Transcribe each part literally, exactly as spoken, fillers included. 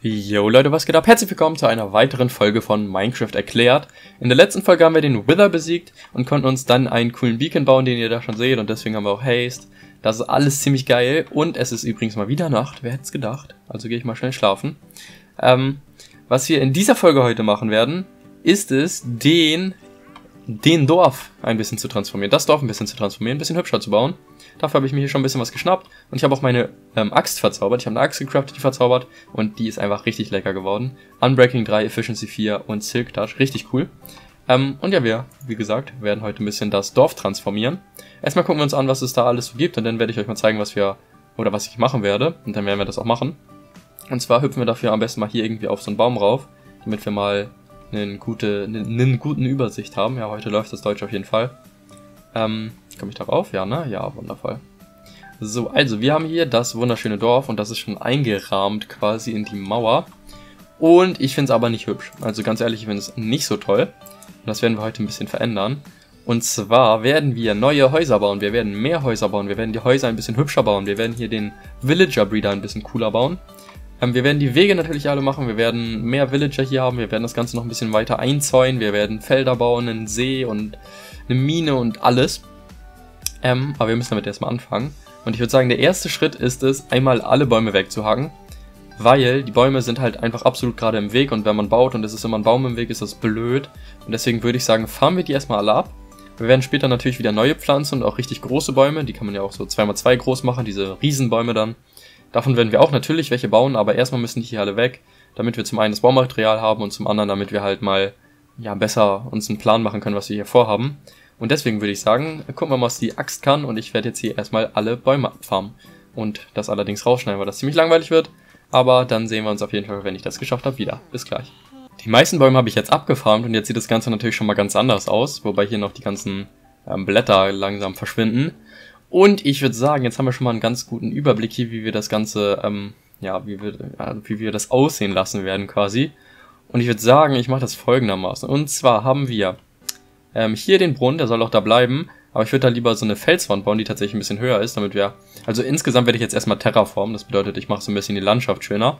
Yo Leute, was geht ab? Herzlich willkommen zu einer weiteren Folge von Minecraft erklärt. In der letzten Folge haben wir den Wither besiegt und konnten uns dann einen coolen Beacon bauen, den ihr da schon seht, und deswegen haben wir auch Haste. Das ist alles ziemlich geil und es ist übrigens mal wieder Nacht, wer hätte es gedacht? Also gehe ich mal schnell schlafen. Ähm, was wir in dieser Folge heute machen werden, ist es, den, den Dorf ein bisschen zu transformieren, das Dorf ein bisschen zu transformieren, ein bisschen hübscher zu bauen. Dafür habe ich mir hier schon ein bisschen was geschnappt. Und ich habe auch meine ähm, Axt verzaubert. Ich habe eine Axt gecraftet, die verzaubert. Und die ist einfach richtig lecker geworden. Unbreaking drei, Efficiency vier und Silk Touch. Richtig cool. Ähm, und ja, wir, wie gesagt, werden heute ein bisschen das Dorf transformieren. Erstmal gucken wir uns an, was es da alles so gibt. Und dann werde ich euch mal zeigen, was wir, oder was ich machen werde. Und dann werden wir das auch machen. Und zwar hüpfen wir dafür am besten mal hier irgendwie auf so einen Baum rauf. Damit wir mal einen gute, einen guten Übersicht haben. Ja, heute läuft das Deutsch auf jeden Fall. Ähm... Komme ich darauf? Ja, ne? Ja, wundervoll. So, also wir haben hier das wunderschöne Dorf und das ist schon eingerahmt quasi in die Mauer. Und ich finde es aber nicht hübsch. Also ganz ehrlich, ich finde es nicht so toll. Und das werden wir heute ein bisschen verändern. Und zwar werden wir neue Häuser bauen. Wir werden mehr Häuser bauen. Wir werden die Häuser ein bisschen hübscher bauen. Wir werden hier den Villager Breeder ein bisschen cooler bauen. Ähm, wir werden die Wege natürlich alle machen. Wir werden mehr Villager hier haben. Wir werden das Ganze noch ein bisschen weiter einzäunen. Wir werden Felder bauen, einen See und eine Mine und alles. Ähm, aber wir müssen damit erstmal anfangen. Und ich würde sagen, der erste Schritt ist es, einmal alle Bäume wegzuhacken. Weil die Bäume sind halt einfach absolut gerade im Weg. Und wenn man baut und es ist immer ein Baum im Weg, ist das blöd. Und deswegen würde ich sagen, farmen wir die erstmal alle ab. Wir werden später natürlich wieder neue pflanzen und auch richtig große Bäume. Die kann man ja auch so zwei mal zwei groß machen, diese Riesenbäume dann. Davon werden wir auch natürlich welche bauen, aber erstmal müssen die hier alle weg. Damit wir zum einen das Baumaterial haben und zum anderen, damit wir halt mal ja besser uns einen Plan machen können, was wir hier vorhaben. Und deswegen würde ich sagen, gucken wir mal, was die Axt kann. Und ich werde jetzt hier erstmal alle Bäume abfarmen. Und das allerdings rausschneiden, weil das ziemlich langweilig wird. Aber dann sehen wir uns auf jeden Fall, wenn ich das geschafft habe, wieder. Bis gleich. Die meisten Bäume habe ich jetzt abgefarmt und jetzt sieht das Ganze natürlich schon mal ganz anders aus. Wobei hier noch die ganzen ähm, Blätter langsam verschwinden. Und ich würde sagen, jetzt haben wir schon mal einen ganz guten Überblick hier, wie wir das Ganze, ähm, ja, wie wir, äh, wie wir das aussehen lassen werden quasi. Und ich würde sagen, ich mache das folgendermaßen. Und zwar haben wir... Ähm, hier den Brunnen, der soll auch da bleiben, aber ich würde da lieber so eine Felswand bauen, die tatsächlich ein bisschen höher ist, damit wir... Also insgesamt werde ich jetzt erstmal terraformen, das bedeutet, ich mache so ein bisschen die Landschaft schöner.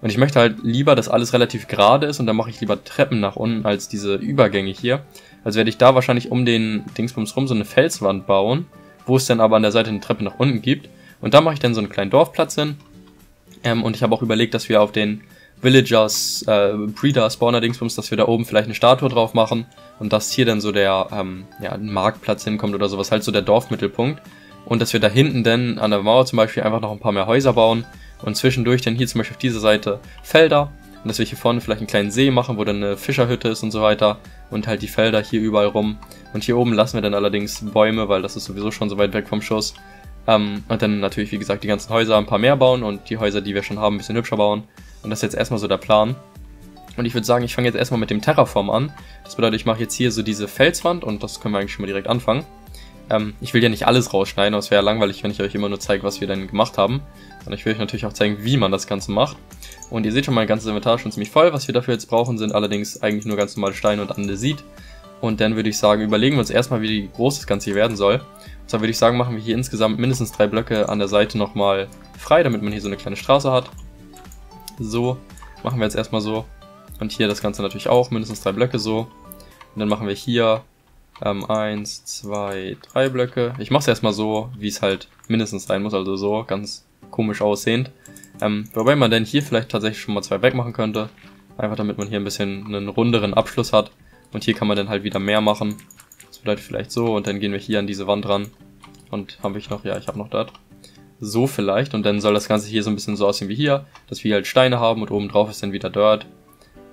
Und ich möchte halt lieber, dass alles relativ gerade ist und dann mache ich lieber Treppen nach unten als diese Übergänge hier. Also werde ich da wahrscheinlich um den Dingsbums rum so eine Felswand bauen, wo es dann aber an der Seite eine Treppe nach unten gibt. Und da mache ich dann so einen kleinen Dorfplatz hin. Ähm, und ich habe auch überlegt, dass wir auf den... Villagers, äh, Breeder, Spawner, Dingsbums, dass wir da oben vielleicht eine Statue drauf machen und dass hier dann so der, ähm, ja, ein Marktplatz hinkommt oder sowas, halt so der Dorfmittelpunkt und dass wir da hinten dann an der Mauer zum Beispiel einfach noch ein paar mehr Häuser bauen und zwischendurch dann hier zum Beispiel auf dieser Seite Felder und dass wir hier vorne vielleicht einen kleinen See machen, wo dann eine Fischerhütte ist und so weiter und halt die Felder hier überall rum und hier oben lassen wir dann allerdings Bäume, weil das ist sowieso schon so weit weg vom Schuss. Ähm, und dann natürlich, wie gesagt, die ganzen Häuser ein paar mehr bauen und die Häuser, die wir schon haben, ein bisschen hübscher bauen. Und das ist jetzt erstmal so der Plan. Und ich würde sagen, ich fange jetzt erstmal mit dem Terraform an. Das bedeutet, ich mache jetzt hier so diese Felswand und das können wir eigentlich schon mal direkt anfangen. Ähm, ich will ja nicht alles rausschneiden, aber es wäre ja langweilig, wenn ich euch immer nur zeige, was wir dann gemacht haben. Sondern ich will euch natürlich auch zeigen, wie man das Ganze macht. Und ihr seht schon, mein ganzes Inventar schon ziemlich voll. Was wir dafür jetzt brauchen, sind allerdings eigentlich nur ganz normale Steine und Andesit. Und dann würde ich sagen, überlegen wir uns erstmal, wie groß das Ganze hier werden soll. Und zwar würde ich sagen, machen wir hier insgesamt mindestens drei Blöcke an der Seite nochmal frei, damit man hier so eine kleine Straße hat. So, machen wir jetzt erstmal so. Und hier das Ganze natürlich auch, mindestens drei Blöcke so. Und dann machen wir hier ähm, eins, zwei, drei Blöcke. Ich mache es erstmal so, wie es halt mindestens sein muss, also so, ganz komisch aussehend. Ähm, wobei man dann hier vielleicht tatsächlich schon mal zwei weg machen könnte. Einfach damit man hier ein bisschen einen runderen Abschluss hat. Und hier kann man dann halt wieder mehr machen. Das bedeutet vielleicht so und dann gehen wir hier an diese Wand ran. Und habe ich noch, ja, ich habe noch das. So vielleicht und dann soll das Ganze hier so ein bisschen so aussehen wie hier, dass wir halt Steine haben und oben drauf ist dann wieder Dirt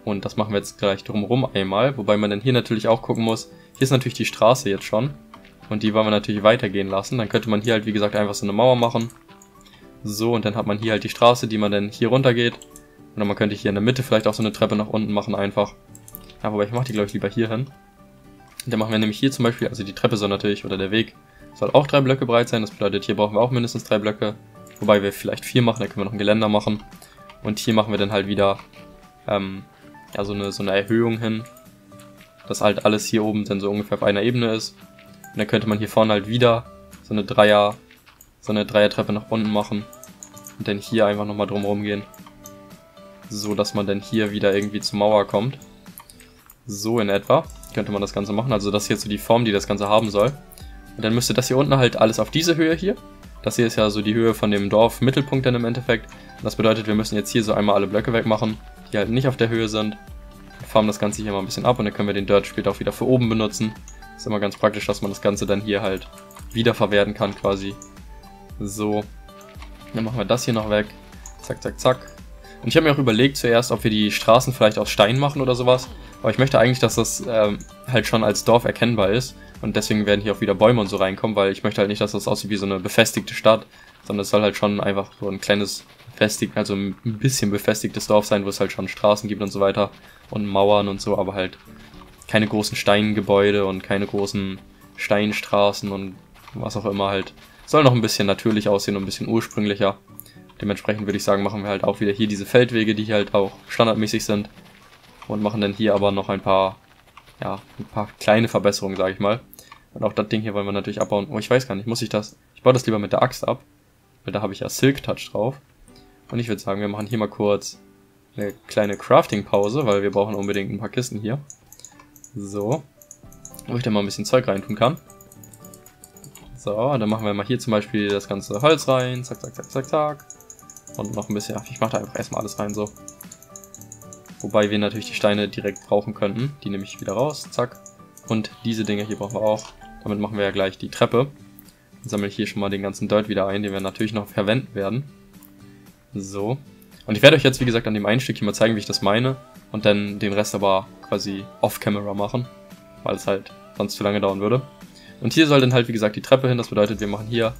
und das machen wir jetzt gleich drumherum einmal, wobei man dann hier natürlich auch gucken muss, hier ist natürlich die Straße jetzt schon und die wollen wir natürlich weitergehen lassen, dann könnte man hier halt wie gesagt einfach so eine Mauer machen, so und dann hat man hier halt die Straße, die man dann hier runter geht oder man könnte hier in der Mitte vielleicht auch so eine Treppe nach unten machen einfach, ja, wobei ich mache die glaube ich lieber hier hin, dann machen wir nämlich hier zum Beispiel, also die Treppe soll natürlich oder der Weg, soll auch drei Blöcke breit sein, das bedeutet, hier brauchen wir auch mindestens drei Blöcke. Wobei wir vielleicht vier machen, da können wir noch ein Geländer machen. Und hier machen wir dann halt wieder ähm, ja, so, eine, so eine Erhöhung hin. Dass halt alles hier oben dann so ungefähr auf einer Ebene ist. Und dann könnte man hier vorne halt wieder so eine Dreier, so eine Dreiertreppe nach unten machen. Und dann hier einfach nochmal drum rumgehen. so dass man dann hier wieder irgendwie zur Mauer kommt. So in etwa könnte man das Ganze machen. Also das ist jetzt so die Form, die das Ganze haben soll. Und dann müsste das hier unten halt alles auf diese Höhe hier. Das hier ist ja so die Höhe von dem Dorfmittelpunkt dann im Endeffekt. Das bedeutet, wir müssen jetzt hier so einmal alle Blöcke wegmachen, die halt nicht auf der Höhe sind. Wir farmen das Ganze hier mal ein bisschen ab und dann können wir den Dirt später auch wieder für oben benutzen. Ist immer ganz praktisch, dass man das Ganze dann hier halt wiederverwerten kann quasi. So, dann machen wir das hier noch weg. Zack, zack, zack. Und ich habe mir auch überlegt zuerst, ob wir die Straßen vielleicht aus Stein machen oder sowas. Aber ich möchte eigentlich, dass das ähm, halt schon als Dorf erkennbar ist. Und deswegen werden hier auch wieder Bäume und so reinkommen, weil ich möchte halt nicht, dass das aussieht wie so eine befestigte Stadt. Sondern es soll halt schon einfach so ein kleines, befestigt, also ein bisschen befestigtes Dorf sein, wo es halt schon Straßen gibt und so weiter. Und Mauern und so, aber halt keine großen Steingebäude und keine großen Steinstraßen und was auch immer halt. Soll noch ein bisschen natürlich aussehen und ein bisschen ursprünglicher. Dementsprechend würde ich sagen, machen wir halt auch wieder hier diese Feldwege, die hier halt auch standardmäßig sind. Und machen dann hier aber noch ein paar, ja, ein paar kleine Verbesserungen, sage ich mal. Und auch das Ding hier wollen wir natürlich abbauen. Oh, ich weiß gar nicht, muss ich das? Ich baue das lieber mit der Axt ab, weil da habe ich ja Silk Touch drauf. Und ich würde sagen, wir machen hier mal kurz eine kleine Crafting-Pause, weil wir brauchen unbedingt ein paar Kisten hier. So, wo ich dann mal ein bisschen Zeug reintun kann. So, dann machen wir mal hier zum Beispiel das ganze Holz rein. Zack, zack, zack, zack, zack. Und noch ein bisschen, ich mache da einfach erstmal alles rein, so. Wobei wir natürlich die Steine direkt brauchen könnten. Die nehme ich wieder raus, zack. Und diese Dinger hier brauchen wir auch. Damit machen wir ja gleich die Treppe. Dann sammle ich hier schon mal den ganzen Dirt wieder ein, den wir natürlich noch verwenden werden. So. Und ich werde euch jetzt, wie gesagt, an dem einen Stück hier mal zeigen, wie ich das meine. Und dann den Rest aber quasi off-camera machen. Weil es halt sonst zu lange dauern würde. Und hier soll dann halt, wie gesagt, die Treppe hin. Das bedeutet, wir machen hier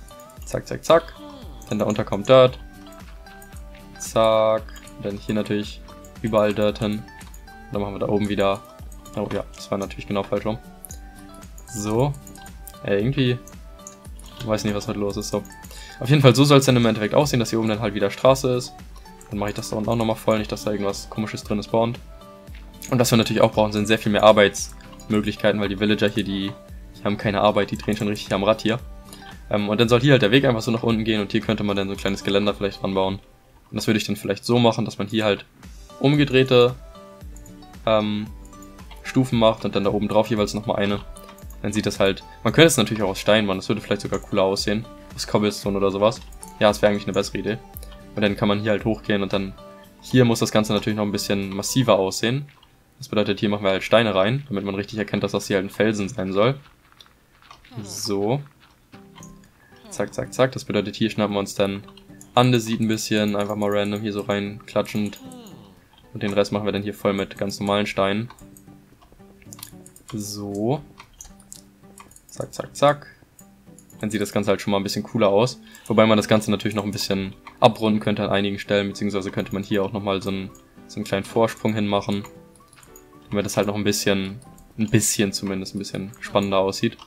zack, zack, zack. Dann da unter kommt Dirt. Zack. Und dann hier natürlich überall Dirt hin. Und dann machen wir da oben wieder... Oh ja, das war natürlich genau falsch rum. So. Äh, irgendwie... Ich weiß nicht, was heute los ist. So. Auf jeden Fall, so soll es dann im Endeffekt aussehen, dass hier oben dann halt wieder Straße ist. Dann mache ich das da unten auch nochmal voll. Nicht, dass da irgendwas Komisches drin ist, spawnt. Und was wir natürlich auch brauchen, sind sehr viel mehr Arbeitsmöglichkeiten, weil die Villager hier, die... haben keine Arbeit, die drehen schon richtig am Rad hier. Ähm, und dann soll hier halt der Weg einfach so nach unten gehen und hier könnte man dann so ein kleines Geländer vielleicht dran bauen. Und das würde ich dann vielleicht so machen, dass man hier halt umgedrehte ähm, Stufen macht und dann da oben drauf jeweils nochmal eine. Dann sieht das halt, man könnte es natürlich auch aus Stein machen, das würde vielleicht sogar cooler aussehen. Aus Cobblestone oder sowas. Ja, das wäre eigentlich eine bessere Idee. Und dann kann man hier halt hochgehen und dann, hier muss das Ganze natürlich noch ein bisschen massiver aussehen. Das bedeutet, hier machen wir halt Steine rein, damit man richtig erkennt, dass das hier halt ein Felsen sein soll. So, zack, zack, zack, das bedeutet, hier schnappen wir uns dann Andesit ein bisschen, einfach mal random hier so rein klatschend und den Rest machen wir dann hier voll mit ganz normalen Steinen. So, zack, zack, zack, dann sieht das Ganze halt schon mal ein bisschen cooler aus, wobei man das Ganze natürlich noch ein bisschen abrunden könnte an einigen Stellen, beziehungsweise könnte man hier auch nochmal so einen, so einen kleinen Vorsprung hinmachen, damit das halt noch ein bisschen, ein bisschen zumindest, ein bisschen spannender aussieht.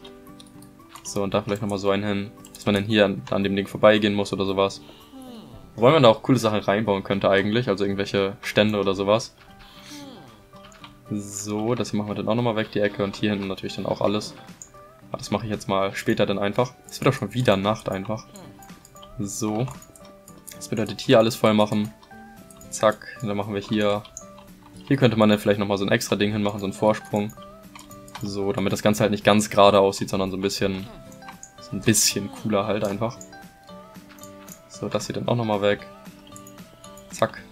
So, und da vielleicht nochmal so einen hin, dass man dann hier an, an dem Ding vorbeigehen muss oder sowas. Wobei man da auch coole Sachen reinbauen könnte eigentlich, also irgendwelche Stände oder sowas. So, das hier machen wir dann auch nochmal weg, die Ecke, und hier hinten natürlich dann auch alles. Aber das mache ich jetzt mal später dann einfach. Es wird auch schon wieder Nacht einfach. So, das bedeutet hier alles voll machen. Zack, dann machen wir hier. Hier könnte man dann vielleicht nochmal so ein extra Ding hinmachen, so einen Vorsprung. So, damit das Ganze halt nicht ganz gerade aussieht, sondern so ein bisschen, so ein bisschen cooler halt einfach. So, das sieht dann auch nochmal weg. Zack.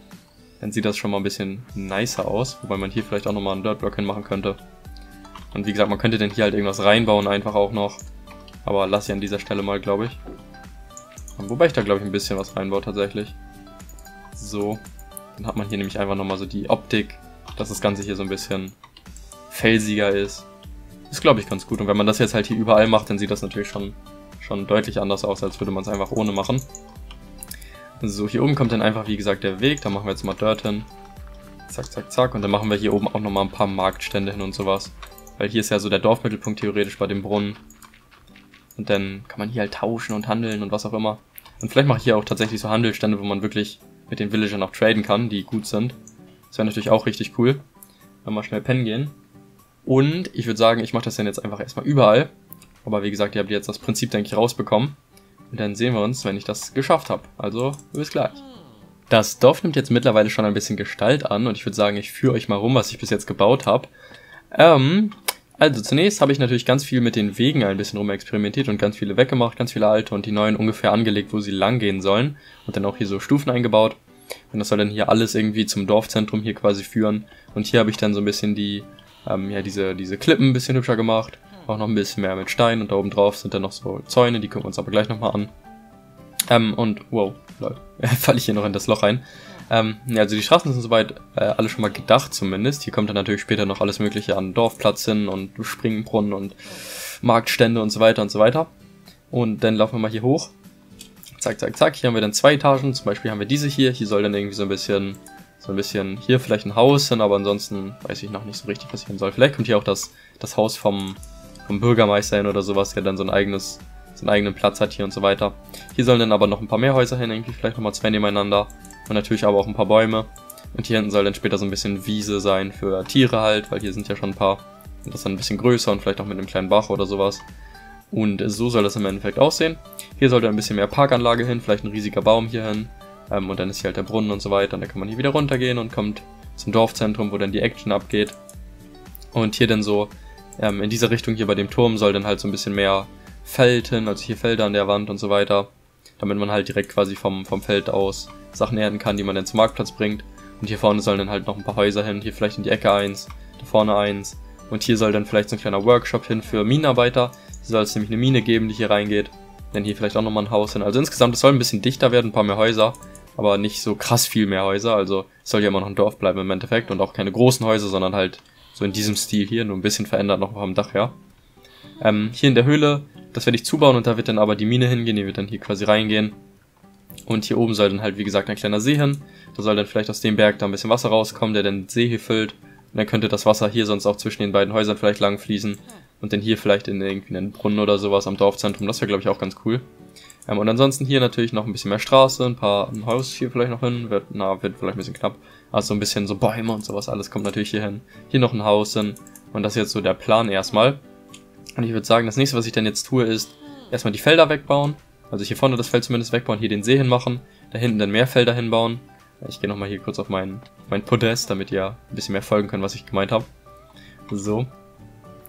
Dann sieht das schon mal ein bisschen nicer aus, wobei man hier vielleicht auch nochmal einen Dirtblock hinmachen könnte. Und wie gesagt, man könnte dann hier halt irgendwas reinbauen einfach auch noch. Aber lass ich an dieser Stelle mal, glaube ich. Wobei ich da, glaube ich, ein bisschen was reinbaue tatsächlich. So. Dann hat man hier nämlich einfach nochmal so die Optik, dass das Ganze hier so ein bisschen felsiger ist. Ist, glaube ich, ganz gut. Und wenn man das jetzt halt hier überall macht, dann sieht das natürlich schon, schon deutlich anders aus, als würde man es einfach ohne machen. So, hier oben kommt dann einfach, wie gesagt, der Weg. Da machen wir jetzt mal Dirt hin. Zack, zack, zack. Und dann machen wir hier oben auch nochmal ein paar Marktstände hin und sowas. Weil hier ist ja so der Dorfmittelpunkt theoretisch bei dem Brunnen. Und dann kann man hier halt tauschen und handeln und was auch immer. Und vielleicht mache ich hier auch tatsächlich so Handelsstände, wo man wirklich mit den Villagern auch traden kann, die gut sind. Das wäre natürlich auch richtig cool. Dann mal schnell pennen gehen. Und ich würde sagen, ich mache das dann jetzt einfach erstmal überall. Aber wie gesagt, ihr habt jetzt das Prinzip, denke ich, rausbekommen. Und dann sehen wir uns, wenn ich das geschafft habe. Also, bis gleich. Das Dorf nimmt jetzt mittlerweile schon ein bisschen Gestalt an und ich würde sagen, ich führe euch mal rum, was ich bis jetzt gebaut habe. Ähm, also zunächst habe ich natürlich ganz viel mit den Wegen ein bisschen rumexperimentiert und ganz viele weggemacht, ganz viele alte und die neuen ungefähr angelegt, wo sie lang gehen sollen. Und dann auch hier so Stufen eingebaut. Und das soll dann hier alles irgendwie zum Dorfzentrum hier quasi führen. Und hier habe ich dann so ein bisschen die, ähm, ja, diese, diese Klippen ein bisschen hübscher gemacht. Auch noch ein bisschen mehr mit Stein und da oben drauf sind dann noch so Zäune, die gucken wir uns aber gleich nochmal an. Ähm, und, wow, lol, falle ich hier noch in das Loch rein. Ähm, ja, also die Straßen sind soweit äh, alle schon mal gedacht zumindest. Hier kommt dann natürlich später noch alles mögliche an Dorfplatz hin und Springbrunnen und Marktstände und so weiter und so weiter. Und dann laufen wir mal hier hoch. Zack, zack, zack. Hier haben wir dann zwei Etagen. Zum Beispiel haben wir diese hier. Hier soll dann irgendwie so ein bisschen, so ein bisschen, hier vielleicht ein Haus hin, aber ansonsten weiß ich noch nicht so richtig, was hier hin soll. Vielleicht kommt hier auch das, das Haus vom, vom Bürgermeister hin oder sowas, der dann so ein eigenes... seinen eigenen Platz hat hier und so weiter. Hier sollen dann aber noch ein paar mehr Häuser hin, irgendwie vielleicht nochmal zwei nebeneinander. Und natürlich aber auch ein paar Bäume. Und hier hinten soll dann später so ein bisschen Wiese sein für Tiere halt, weil hier sind ja schon ein paar. Und das dann ein bisschen größer und vielleicht auch mit einem kleinen Bach oder sowas. Und so soll das im Endeffekt aussehen. Hier sollte ein bisschen mehr Parkanlage hin, vielleicht ein riesiger Baum hier hin. Ähm, und dann ist hier halt der Brunnen und so weiter. Und dann kann man hier wieder runtergehen und kommt zum Dorfzentrum, wo dann die Action abgeht. Und hier dann so ähm, in dieser Richtung hier bei dem Turm soll dann halt so ein bisschen mehr Feld hin, also hier Felder an der Wand und so weiter, damit man halt direkt quasi vom, vom Feld aus Sachen ernten kann, die man dann zum Marktplatz bringt. Und hier vorne sollen dann halt noch ein paar Häuser hin, hier vielleicht in die Ecke eins, da vorne eins. Und hier soll dann vielleicht so ein kleiner Workshop hin für Minenarbeiter. Hier soll es nämlich eine Mine geben, die hier reingeht. Dann hier vielleicht auch nochmal ein Haus hin. Also insgesamt, es soll ein bisschen dichter werden, ein paar mehr Häuser, aber nicht so krass viel mehr Häuser. Also es soll ja immer noch ein Dorf bleiben im Endeffekt und auch keine großen Häuser, sondern halt so in diesem Stil hier, nur ein bisschen verändert noch vom Dach her. Ähm, hier in der Höhle, das werde ich zubauen und da wird dann aber die Mine hingehen, die wird dann hier quasi reingehen. Und hier oben soll dann halt, wie gesagt, ein kleiner See hin. Da soll dann vielleicht aus dem Berg da ein bisschen Wasser rauskommen, der dann den See hier füllt. Und dann könnte das Wasser hier sonst auch zwischen den beiden Häusern vielleicht lang fließen. Und dann hier vielleicht in irgendwie einen Brunnen oder sowas am Dorfzentrum. Das wäre, glaube ich, auch ganz cool. Ähm, und ansonsten hier natürlich noch ein bisschen mehr Straße, ein paar ein Haus hier vielleicht noch hin. Wird, na, wird vielleicht ein bisschen knapp. Also ein bisschen so Bäume und sowas, alles kommt natürlich hier hin. Hier noch ein Haus hin. Und das ist jetzt so der Plan erstmal. Und ich würde sagen, das nächste, was ich dann jetzt tue, ist erstmal die Felder wegbauen. Also hier vorne das Feld zumindest wegbauen, hier den See hinmachen, da hinten dann mehr Felder hinbauen. Ich gehe nochmal hier kurz auf mein, mein Podest, damit ihr ein bisschen mehr folgen könnt, was ich gemeint habe. So.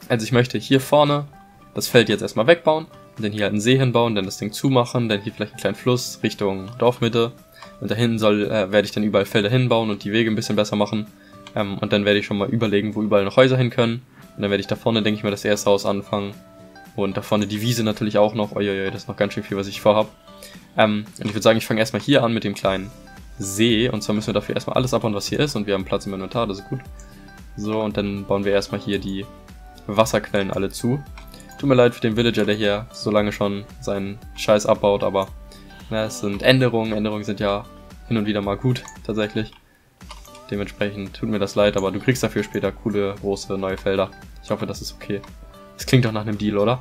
Also ich möchte hier vorne das Feld jetzt erstmal wegbauen, und dann hier halt einen See hinbauen, dann das Ding zumachen, dann hier vielleicht einen kleinen Fluss Richtung Dorfmitte. Und da hinten soll, äh, werde ich dann überall Felder hinbauen und die Wege ein bisschen besser machen. Ähm, und dann werde ich schon mal überlegen, wo überall noch Häuser hin können. Und dann werde ich da vorne, denke ich mal, das erste Haus anfangen. Und da vorne die Wiese natürlich auch noch. Uiuiui, das ist noch ganz schön viel, was ich vorhabe. Ähm, und ich würde sagen, ich fange erstmal hier an mit dem kleinen See. Und zwar müssen wir dafür erstmal alles abbauen, was hier ist. Und wir haben Platz im Inventar, das ist gut. So, und dann bauen wir erstmal hier die Wasserquellen alle zu. Tut mir leid für den Villager, der hier so lange schon seinen Scheiß abbaut. Aber na, es sind Änderungen. Änderungen sind ja hin und wieder mal gut, tatsächlich. Dementsprechend tut mir das leid, aber du kriegst dafür später coole, große, neue Felder. Ich hoffe, das ist okay. Das klingt doch nach einem Deal, oder?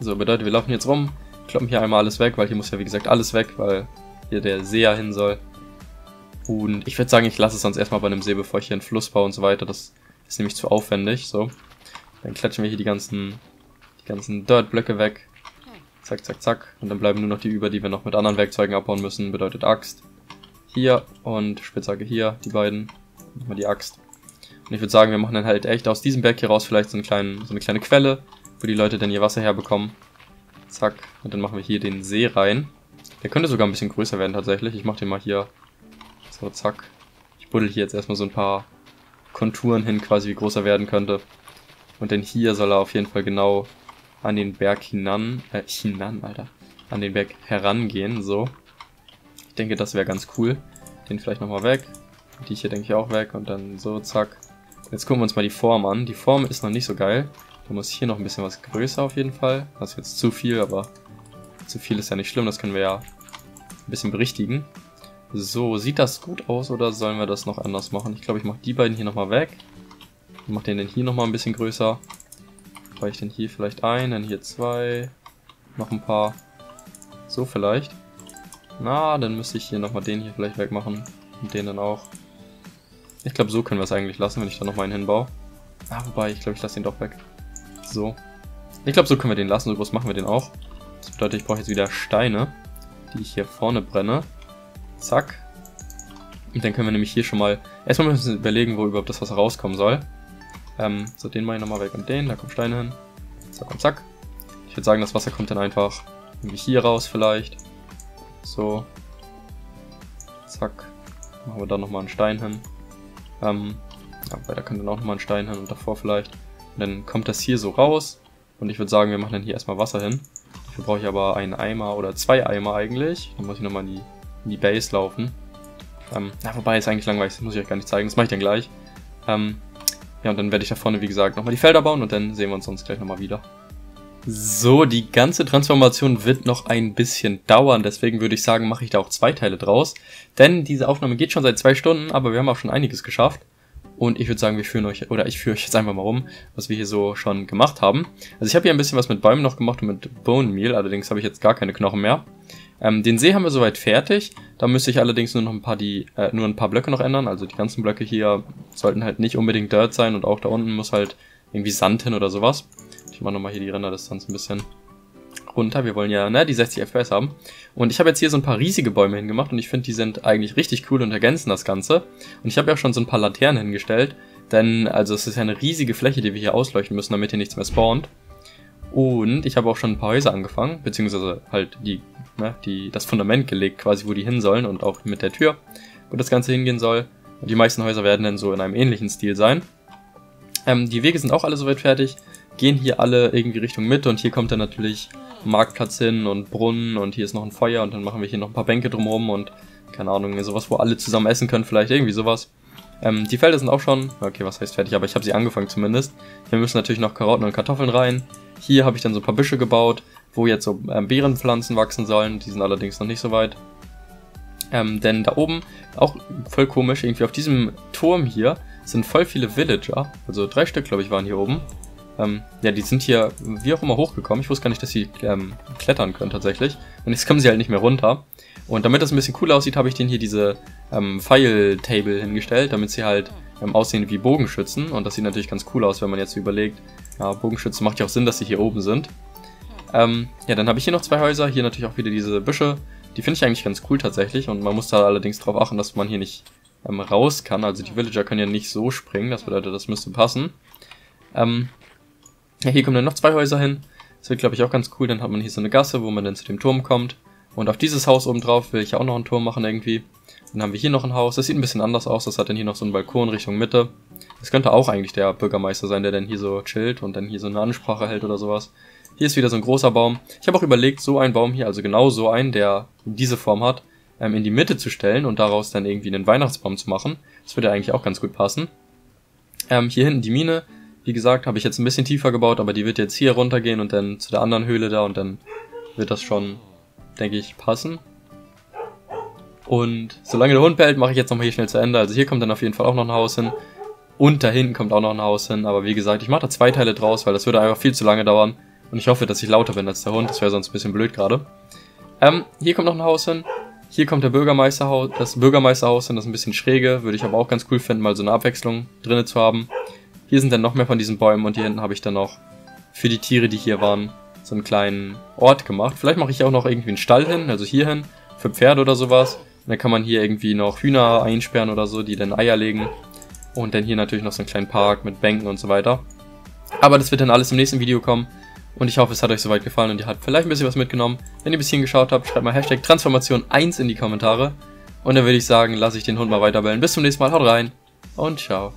So, bedeutet, wir laufen jetzt rum, kloppen hier einmal alles weg, weil hier muss ja, wie gesagt, alles weg, weil hier der See ja hin soll. Und ich würde sagen, ich lasse es sonst erstmal bei einem See, bevor ich hier einen Fluss baue und so weiter. Das ist nämlich zu aufwendig, so. Dann klatschen wir hier die ganzen, die ganzen Dirt-Blöcke weg. Zack, zack, zack. Und dann bleiben nur noch die über, die wir noch mit anderen Werkzeugen abbauen müssen. Bedeutet Axt. Hier und Spitzhacke hier, die beiden. Nochmal die Axt. Und ich würde sagen, wir machen dann halt echt aus diesem Berg hier raus vielleicht so, einen kleinen, so eine kleine Quelle, wo die Leute dann ihr Wasser herbekommen. Zack. Und dann machen wir hier den See rein. Der könnte sogar ein bisschen größer werden tatsächlich. Ich mache den mal hier. So, zack. Ich buddel hier jetzt erstmal so ein paar Konturen hin, quasi wie groß er werden könnte. Und dann hier soll er auf jeden Fall genau an den Berg hinan, äh, hinan, Alter. An den Berg herangehen, so. Ich denke, das wäre ganz cool. Den vielleicht nochmal weg. Die hier denke ich auch weg. Und dann so, zack. Jetzt gucken wir uns mal die Form an. Die Form ist noch nicht so geil. Da muss hier noch ein bisschen was größer auf jeden Fall. Das ist jetzt zu viel, aber zu viel ist ja nicht schlimm. Das können wir ja ein bisschen berichtigen. So, sieht das gut aus oder sollen wir das noch anders machen? Ich glaube, ich mache die beiden hier nochmal weg. Ich mache den dann hier nochmal ein bisschen größer. Reiche ich den hier vielleicht ein, dann hier zwei. Noch ein paar. So vielleicht. Na, dann müsste ich hier nochmal den hier vielleicht wegmachen. Und den dann auch. Ich glaube, so können wir es eigentlich lassen, wenn ich da nochmal einen hinbaue. Ah, wobei, ich glaube, ich lasse den doch weg. So. Ich glaube, so können wir den lassen. So groß machen wir den auch. Das bedeutet, ich brauche jetzt wieder Steine, die ich hier vorne brenne. Zack. Und dann können wir nämlich hier schon mal, erstmal müssen wir überlegen, wo überhaupt das Wasser rauskommen soll. Ähm, so, den mache ich nochmal weg und den, da kommen Steine hin. Zack und zack. Ich würde sagen, das Wasser kommt dann einfach irgendwie hier raus vielleicht. So. Zack. Machen wir da nochmal einen Stein hin. Ähm, ja, weiter kann dann auch nochmal einen Stein hin und davor vielleicht. Und dann kommt das hier so raus. Und ich würde sagen, wir machen dann hier erstmal Wasser hin. Dafür brauche ich aber einen Eimer oder zwei Eimer eigentlich. Dann muss ich nochmal in die, in die Base laufen. Ähm, ja, wobei, ist eigentlich langweilig, das muss ich euch gar nicht zeigen, das mache ich dann gleich. Ähm, ja, und dann werde ich da vorne, wie gesagt, nochmal die Felder bauen und dann sehen wir uns sonst gleich nochmal wieder. So, die ganze Transformation wird noch ein bisschen dauern, deswegen würde ich sagen, mache ich da auch zwei Teile draus. Denn diese Aufnahme geht schon seit zwei Stunden, aber wir haben auch schon einiges geschafft. Und ich würde sagen, wir führen euch, oder ich führe euch jetzt einfach mal rum, was wir hier so schon gemacht haben. Also ich habe hier ein bisschen was mit Bäumen noch gemacht und mit Bone Meal, allerdings habe ich jetzt gar keine Knochen mehr. Ähm, den See haben wir soweit fertig, da müsste ich allerdings nur noch ein paar die äh, nur ein paar Blöcke noch ändern, also die ganzen Blöcke hier sollten halt nicht unbedingt Dirt sein und auch da unten muss halt irgendwie Sand hin oder sowas. Ich mache nochmal hier die Renderdistanz ein bisschen runter, wir wollen ja ne, die sechzig F P S haben. Und ich habe jetzt hier so ein paar riesige Bäume hingemacht und ich finde, die sind eigentlich richtig cool und ergänzen das Ganze. Und ich habe ja auch schon so ein paar Laternen hingestellt, denn also es ist ja eine riesige Fläche, die wir hier ausleuchten müssen, damit hier nichts mehr spawnt. Und ich habe auch schon ein paar Häuser angefangen, beziehungsweise halt die, ne, die, das Fundament gelegt, quasi wo die hin sollen und auch mit der Tür, wo das Ganze hingehen soll. Und die meisten Häuser werden dann so in einem ähnlichen Stil sein. Ähm, die Wege sind auch alle soweit fertig, gehen hier alle irgendwie Richtung Mitte und hier kommt dann natürlich Marktplatz hin und Brunnen und hier ist noch ein Feuer und dann machen wir hier noch ein paar Bänke drumherum und keine Ahnung, sowas, wo alle zusammen essen können vielleicht, irgendwie sowas. Ähm, die Felder sind auch schon, okay, was heißt fertig, aber ich habe sie angefangen zumindest. Hier müssen natürlich noch Karotten und Kartoffeln rein. Hier habe ich dann so ein paar Büsche gebaut, wo jetzt so ähm, Beerenpflanzen wachsen sollen. Die sind allerdings noch nicht so weit. Ähm, denn da oben, auch voll komisch, irgendwie auf diesem Turm hier sind voll viele Villager. Also drei Stück, glaube ich, waren hier oben. Ähm, ja, die sind hier wie auch immer hochgekommen. Ich wusste gar nicht, dass sie ähm, klettern können tatsächlich. Und jetzt kommen sie halt nicht mehr runter. Und damit das ein bisschen cooler aussieht, habe ich denen hier diese ähm, Pfeil-Table hingestellt, damit sie halt ähm, aussehen wie Bogenschützen. Und das sieht natürlich ganz cool aus, wenn man jetzt überlegt, ja, Bogenschützen macht ja auch Sinn, dass sie hier oben sind. Ähm, ja, dann habe ich hier noch zwei Häuser. Hier natürlich auch wieder diese Büsche. Die finde ich eigentlich ganz cool tatsächlich. Und man muss da allerdings darauf achten, dass man hier nicht ähm, raus kann. Also die Villager können ja nicht so springen. Das bedeutet, das müsste passen. Ähm, ja, hier kommen dann noch zwei Häuser hin. Das wird, glaube ich, auch ganz cool. Dann hat man hier so eine Gasse, wo man dann zu dem Turm kommt. Und auf dieses Haus oben drauf will ich ja auch noch einen Turm machen irgendwie. Dann haben wir hier noch ein Haus. Das sieht ein bisschen anders aus. Das hat dann hier noch so einen Balkon Richtung Mitte. Das könnte auch eigentlich der Bürgermeister sein, der dann hier so chillt und dann hier so eine Ansprache hält oder sowas. Hier ist wieder so ein großer Baum. Ich habe auch überlegt, so einen Baum hier, also genau so einen, der diese Form hat, ähm, in die Mitte zu stellen und daraus dann irgendwie einen Weihnachtsbaum zu machen. Das würde eigentlich auch ganz gut passen. Ähm, hier hinten die Mine. Wie gesagt, habe ich jetzt ein bisschen tiefer gebaut, aber die wird jetzt hier runtergehen und dann zu der anderen Höhle da und dann wird das schon, denke ich, passen. Und solange der Hund bellt, mache ich jetzt nochmal hier schnell zu Ende. Also hier kommt dann auf jeden Fall auch noch ein Haus hin. Und da hinten kommt auch noch ein Haus hin. Aber wie gesagt, ich mache da zwei Teile draus, weil das würde einfach viel zu lange dauern. Und ich hoffe, dass ich lauter bin als der Hund. Das wäre sonst ein bisschen blöd gerade. Ähm, hier kommt noch ein Haus hin. Hier kommt der Bürgermeisterhaus, das Bürgermeisterhaus hin. Das ist ein bisschen schräge. Würde ich aber auch ganz cool finden, mal so eine Abwechslung drinne zu haben. Hier sind dann noch mehr von diesen Bäumen. Und hier hinten habe ich dann noch für die Tiere, die hier waren, so einen kleinen Ort gemacht. Vielleicht mache ich auch noch irgendwie einen Stall hin, also hier hin, für Pferde oder sowas. Und dann kann man hier irgendwie noch Hühner einsperren oder so, die dann Eier legen. Und dann hier natürlich noch so einen kleinen Park mit Bänken und so weiter. Aber das wird dann alles im nächsten Video kommen. Und ich hoffe, es hat euch soweit gefallen und ihr habt vielleicht ein bisschen was mitgenommen. Wenn ihr bis hierhin geschaut habt, schreibt mal Hashtag Transformation eins in die Kommentare. Und dann würde ich sagen, lasse ich den Hund mal weiterbellen. Bis zum nächsten Mal, haut rein und ciao.